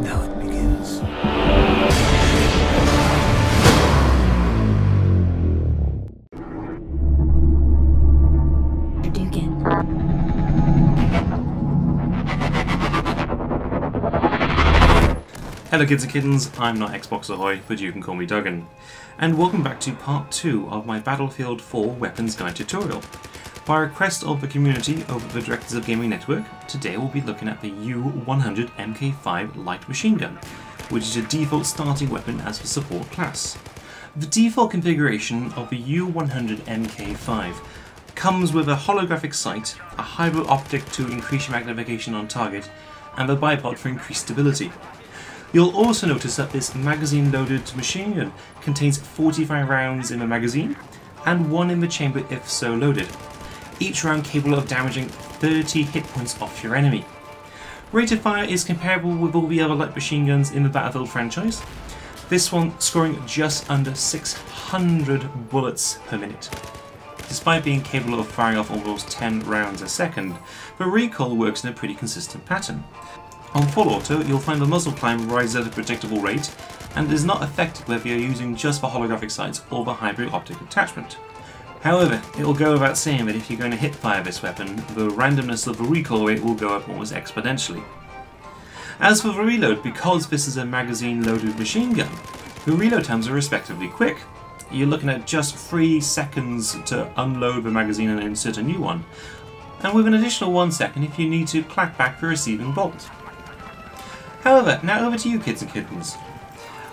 Now it begins. Dougan. Hello kids and kittens, I'm not Xbox Ahoy, but you can call me Dougan. And welcome back to part 2 of my Battlefield 4 Weapons Guide tutorial. By request of the community over the Directors of Gaming Network, today we'll be looking at the U-100 MK5 light machine gun, which is a default starting weapon as the support class. The default configuration of the U-100 MK5 comes with a holographic sight, a hybrid optic to increase your magnification on target, and the bipod for increased stability. You'll also notice that this magazine-loaded machine gun contains 45 rounds in the magazine, and one in the chamber if so loaded. Each round capable of damaging 30 hit points off your enemy. Rate of fire is comparable with all the other light machine guns in the Battlefield franchise, this one scoring just under 600 bullets per minute. Despite being capable of firing off almost 10 rounds a second, the recoil works in a pretty consistent pattern. On full auto, you'll find the muzzle climb rises at a predictable rate and is not affected whether you're using just the holographic sights or the hybrid optic attachment. However, it'll go without saying that if you're going to hip fire this weapon, the randomness of the recoil rate will go up almost exponentially. As for the reload, because this is a magazine-loaded machine gun, the reload times are respectively quick. You're looking at just 3 seconds to unload the magazine and insert a new one, and with an additional 1 second if you need to clack back the receiving bolt. However, now over to you kids and kittens.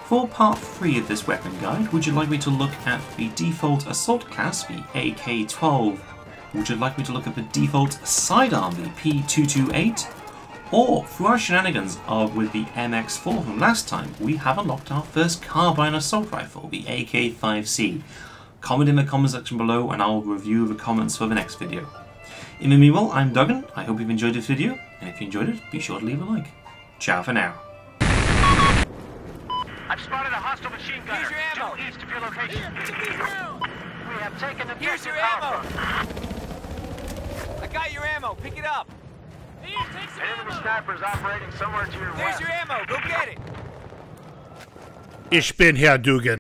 For part 3 of this weapon guide, would you like me to look at the default assault class, the AK-12? Would you like me to look at the default sidearm, the P228? Or, through our shenanigans with the MX-4 from last time, we have unlocked our first carbine assault rifle, the AK-5C. Comment in the comment section below and I'll review the comments for the next video. In the meanwhile, I'm Dougan, I hope you've enjoyed this video, and if you enjoyed it, be sure to leave a like. Ciao for now. I've spotted a hostile machine gunner. Jump east of your location. We have taken the Here's your ammo. I got your ammo. Pick it up. Here, take some ammo. Enemy snipers operating somewhere to your west. There's your ammo. Go get it. Ich bin Herr Dougan.